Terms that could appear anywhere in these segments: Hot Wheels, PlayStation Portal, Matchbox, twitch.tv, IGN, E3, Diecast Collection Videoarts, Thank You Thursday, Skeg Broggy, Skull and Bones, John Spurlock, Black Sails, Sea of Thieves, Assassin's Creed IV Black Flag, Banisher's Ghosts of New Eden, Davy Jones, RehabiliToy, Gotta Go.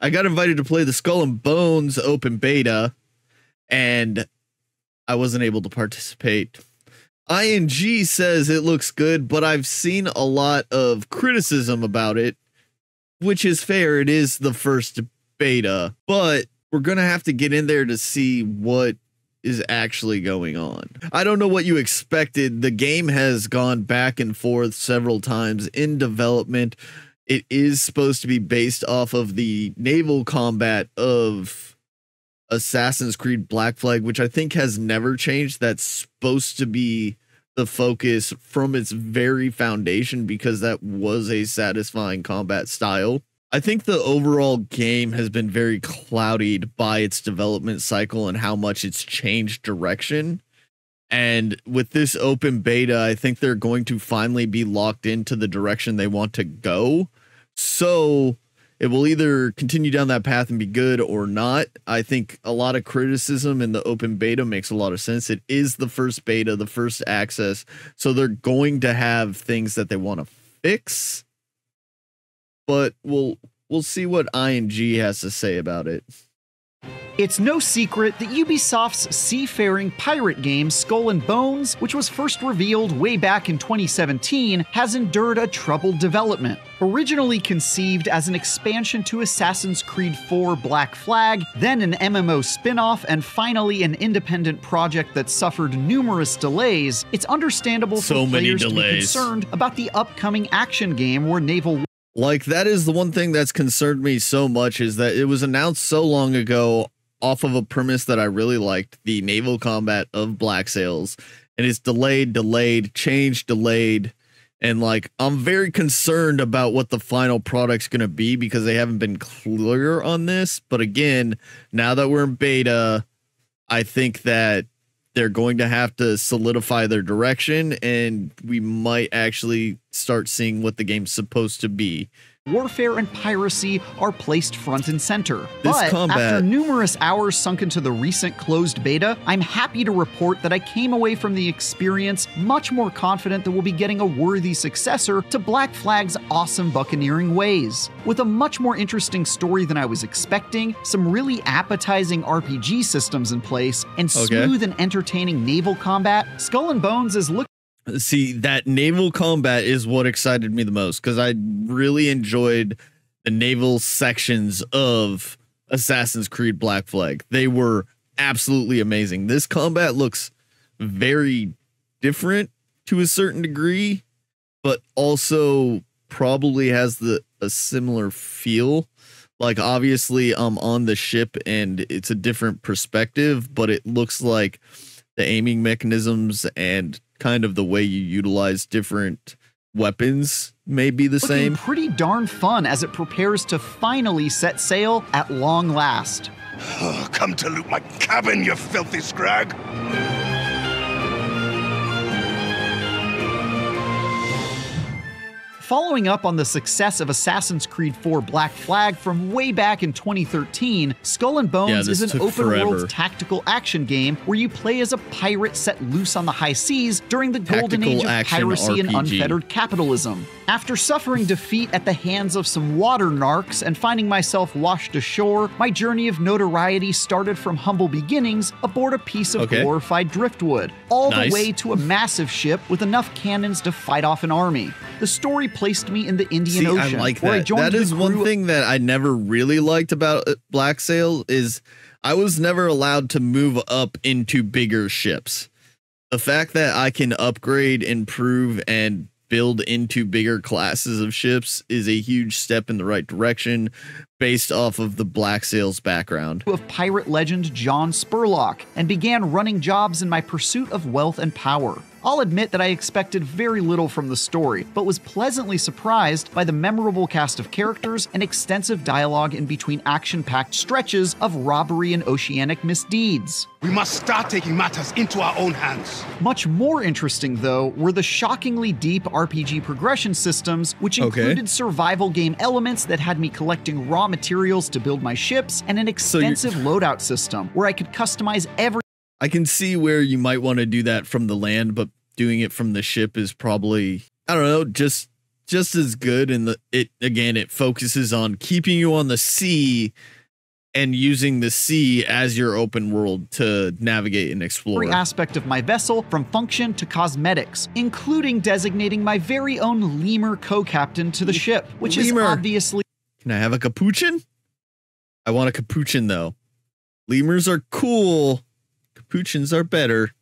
I got invited to play the Skull and Bones open beta, and I wasn't able to participate. ING says it looks good, but I've seen a lot of criticism about it, which is fair. It is the first beta, but we're going to have to get in there to see what is actually going on. I don't know what you expected. The game has gone back and forth several times in development. It is supposed to be based off of the naval combat of Assassin's Creed Black Flag, which I think has never changed. That's supposed to be the focus from its very foundation because that was a satisfying combat style. I think the overall game has been very clouded by its development cycle and how much it's changed direction. And with this open beta, I think they're going to finally be locked into the direction they want to go. So it will either continue down that path and be good or not. I think a lot of criticism in the open beta makes a lot of sense. It is the first beta, the first access. So they're going to have things that they want to fix. But we'll see what ING has to say about it. It's no secret that Ubisoft's seafaring pirate game Skull and Bones, which was first revealed way back in 2017, has endured a troubled development. Originally conceived as an expansion to Assassin's Creed IV Black Flag, then an MMO spin-off, and finally an independent project that suffered numerous delays, it's understandable for players to be concerned about the upcoming action game where naval... Like, that is the one thing that's concerned me so much, is that it was announced so long ago off of a premise that I really liked, the naval combat of Black Sails, and it's delayed, changed, and like, I'm very concerned about what the final product's going to be because they haven't been clear on this. But again, now that we're in beta, I think that they're going to have to solidify their direction, and we might actually start seeing what the game's supposed to be. Warfare and piracy are placed front and center. But after numerous hours sunk into the recent closed beta, I'm happy to report that I came away from the experience much more confident that we'll be getting a worthy successor to Black Flag's awesome buccaneering ways. With a much more interesting story than I was expecting, some really appetizing RPG systems in place, and smooth and entertaining naval combat, Skull and Bones is looking... See, that naval combat is what excited me the most, because I really enjoyed the naval sections of Assassin's Creed Black Flag. They were absolutely amazing. This combat looks very different to a certain degree, but also probably has a similar feel. Like, obviously, I'm on the ship and it's a different perspective, but it looks like the aiming mechanisms and kind of the way you utilize different weapons may be the same. Pretty darn fun as it prepares to finally set sail at long last. Oh, come to loot my cabin, you filthy scrag! Following up on the success of Assassin's Creed IV Black Flag from way back in 2013, Skull and Bones is an open-world tactical action game where you play as a pirate set loose on the high seas during the golden age of piracy and unfettered capitalism. After suffering defeat at the hands of some water narcs and finding myself washed ashore, my journey of notoriety started from humble beginnings aboard a piece of glorified driftwood, all the way to a massive ship with enough cannons to fight off an army. The story placed me in the Indian Ocean. I like that. That is one thing that I never really liked about Black Sail, is I was never allowed to move up into bigger ships. The fact that I can upgrade, improve, and build into bigger classes of ships is a huge step in the right direction, based off of the Black Sails background of pirate legend John Spurlock, and began running jobs in my pursuit of wealth and power. I'll admit that I expected very little from the story, but was pleasantly surprised by the memorable cast of characters and extensive dialogue in between action-packed stretches of robbery and oceanic misdeeds. We must start taking matters into our own hands. Much more interesting, though, were the shockingly deep RPG progression systems, which included survival game elements that had me collecting raw materials to build my ships, and an extensive loadout system where I could customize every... I can see where you might want to do that from the land, but doing it from the ship is probably, I don't know, just just as good. And it focuses on keeping you on the sea and using the sea as your open world to navigate and explore. Every aspect of my vessel, from function to cosmetics, including designating my very own lemur co-captain to the ship, which lemur is obviously... Can I have a capuchin? I want a capuchin, though. Lemurs are cool. Capuchins are better.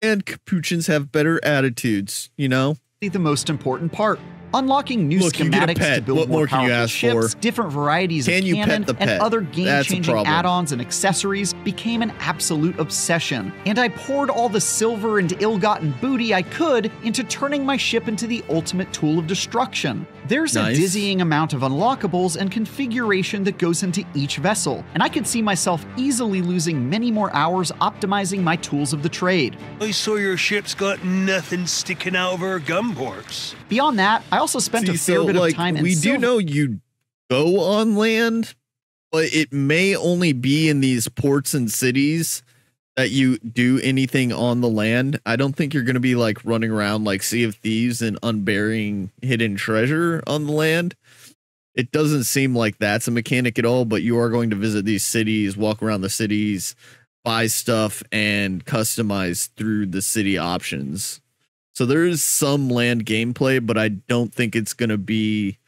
And capuchins have better attitudes, you know? The most important part. Unlocking new schematics to build more powerful ships, different varieties of cannon, and other game-changing add-ons and accessories became an absolute obsession, and I poured all the silver and ill-gotten booty I could into turning my ship into the ultimate tool of destruction. There's a dizzying amount of unlockables and configuration that goes into each vessel, and I could see myself easily losing many more hours optimizing my tools of the trade. I saw your ship's got nothing sticking out of her gum ports. Beyond that, I also spent a fair bit of time in silver. We do know you go on land, but it may only be in these ports and cities that you do anything on the land. I don't think you're going to be like running around like Sea of Thieves and unburying hidden treasure on the land. It doesn't seem like that's a mechanic at all, but you are going to visit these cities, walk around the cities, buy stuff, and customize through the city options. So there is some land gameplay, but I don't think it's going to be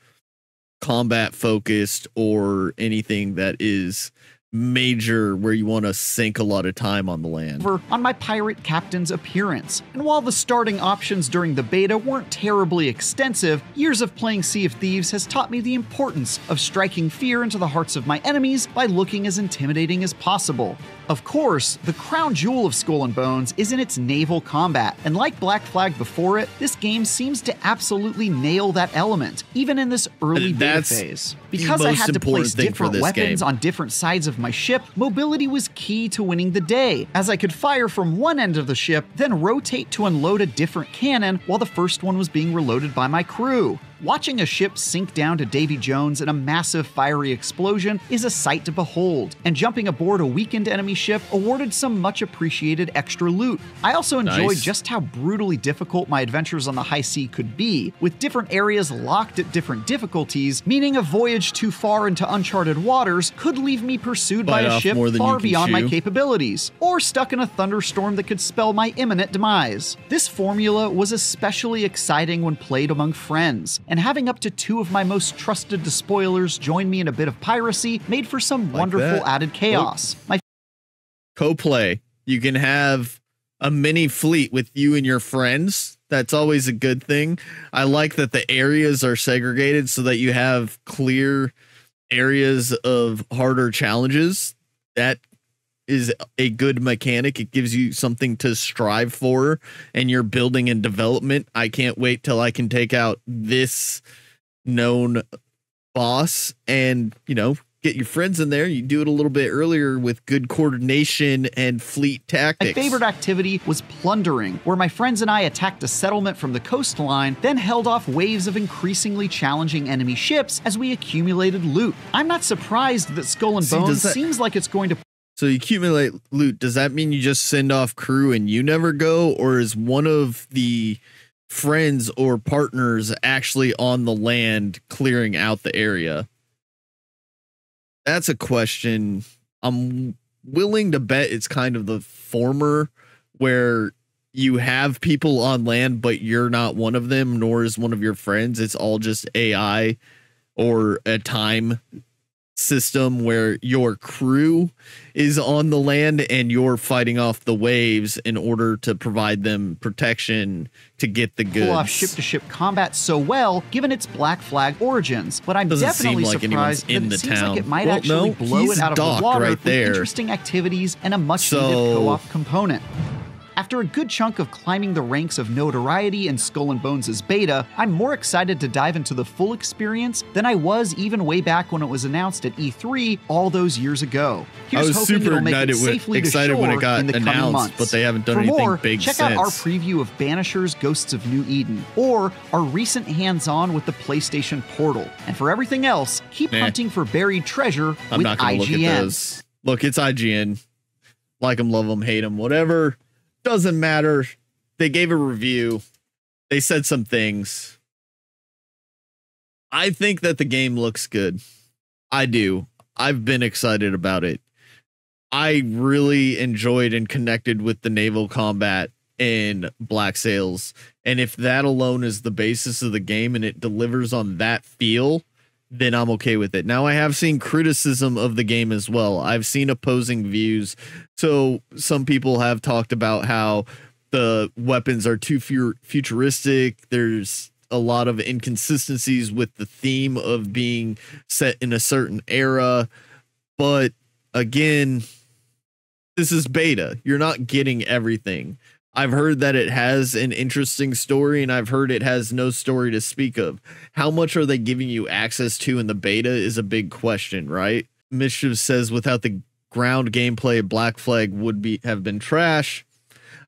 combat focused or anything that is major where you want to sink a lot of time on the land. On my pirate captain's appearance. And while the starting options during the beta weren't terribly extensive, years of playing Sea of Thieves has taught me the importance of striking fear into the hearts of my enemies by looking as intimidating as possible. Of course, the crown jewel of Skull and Bones is in its naval combat, and like Black Flag before it, this game seems to absolutely nail that element, even in this early beta phase. Because I had to place different weapons on different sides of my ship, mobility was key to winning the day, as I could fire from one end of the ship, then rotate to unload a different cannon while the first one was being reloaded by my crew. Watching a ship sink down to Davy Jones in a massive fiery explosion is a sight to behold, and jumping aboard a weakened enemy ship awarded some much appreciated extra loot. I also enjoyed just how brutally difficult my adventures on the high sea could be, with different areas locked at different difficulties, meaning a voyage too far into uncharted waters could leave me pursued by a ship far beyond my capabilities, or stuck in a thunderstorm that could spell my imminent demise. This formula was especially exciting when played among friends, and having up to 2 of my most trusted despoilers join me in a bit of piracy made for some wonderful added chaos. My co-play. You can have a mini fleet with you and your friends. That's always a good thing. I like that the areas are segregated so that you have clear areas of harder challenges. That is a good mechanic. It gives you something to strive for and you're building and development. I can't wait till I can take out this known boss and, you know, get your friends in there. You do it a little bit earlier with good coordination and fleet tactics. My favorite activity was plundering, where my friends and I attacked a settlement from the coastline, then held off waves of increasingly challenging enemy ships as we accumulated loot. I'm not surprised that Skull and Bones seems like it's going to... So you accumulate loot. Does that mean you just send off crew and you never go? Or is one of the friends or partners actually on the land clearing out the area? That's a question. I'm willing to bet it's kind of the former, where you have people on land, but you're not one of them, nor is one of your friends. It's all just AI or a time system where your crew is on the land and you're fighting off the waves in order to provide them protection to get the goods. Pull off ship-to-ship combat so well, given its Black Flag origins, but I'm definitely surprised that it seems like it might actually blow it out of the water with interesting activities and a much-needed co-op component. After a good chunk of climbing the ranks of notoriety in Skull and Bones' beta, I'm more excited to dive into the full experience than I was even way back when it was announced at E3 all those years ago. Here's hoping it'll make it safely to shore in the coming months. But they haven't done anything big since. For more, check out our preview of Banisher's Ghosts of New Eden, or our recent hands-on with the PlayStation Portal. And for everything else, keep hunting for buried treasure with IGN. Look, it's IGN. Like them, love them, hate them, whatever. Doesn't matter. They gave a review. They said some things. I think that the game looks good. I do. I've been excited about it. I really enjoyed and connected with the naval combat in Black Sails. And if that alone is the basis of the game and it delivers on that feel, then I'm okay with it. Now, I have seen criticism of the game as well. I've seen opposing views. So some people have talked about how the weapons are too futuristic. There's a lot of inconsistencies with the theme of being set in a certain era. But again, this is beta. You're not getting everything. I've heard that it has an interesting story, and I've heard it has no story to speak of. How much are they giving you access to in the beta is a big question, right? Mischief says without the ground gameplay, Black Flag would have been trash.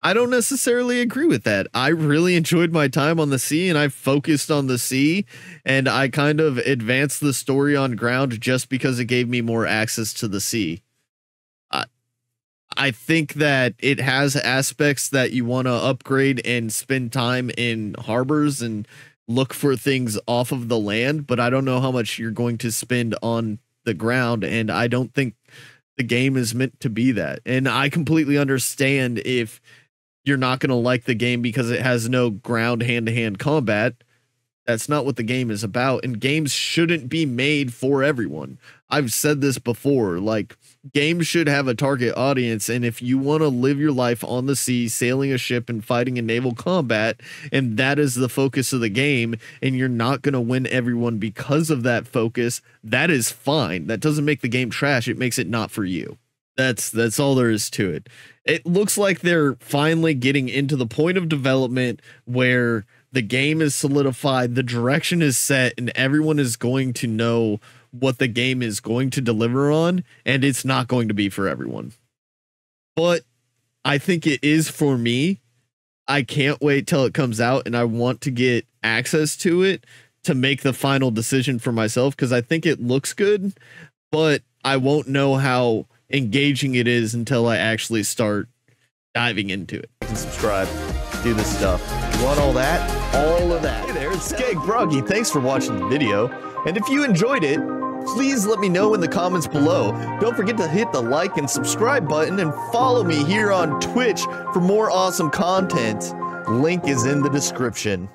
I don't necessarily agree with that. I really enjoyed my time on the sea, and I focused on the sea, and I kind of advanced the story on ground just because it gave me more access to the sea. I think that it has aspects that you want to upgrade and spend time in harbors and look for things off of the land, but I don't know how much you're going to spend on the ground, and I don't think the game is meant to be that. And I completely understand if you're not going to like the game because it has no ground hand-to-hand combat. That's not what the game is about, and games shouldn't be made for everyone. I've said this before, like, games should have a target audience, and if you want to live your life on the sea, sailing a ship and fighting in naval combat, and that is the focus of the game, and you're not going to win everyone because of that focus, that is fine. That doesn't make the game trash. It makes it not for you. That's all there is to it. It looks like they're finally getting into the point of development where the game is solidified, the direction is set, and everyone is going to know what the game is going to deliver on, and it's not going to be for everyone. But I think it is for me. I can't wait till it comes out, and I want to get access to it to make the final decision for myself, because I think it looks good, but I won't know how engaging it is until I actually start diving into it. You can subscribe, do this stuff. You want all that? All of that. Hey there, it's Skeg Broggy. Thanks for watching the video. And if you enjoyed it, please let me know in the comments below. Don't forget to hit the like and subscribe button, and follow me here on Twitch for more awesome content. Link is in the description.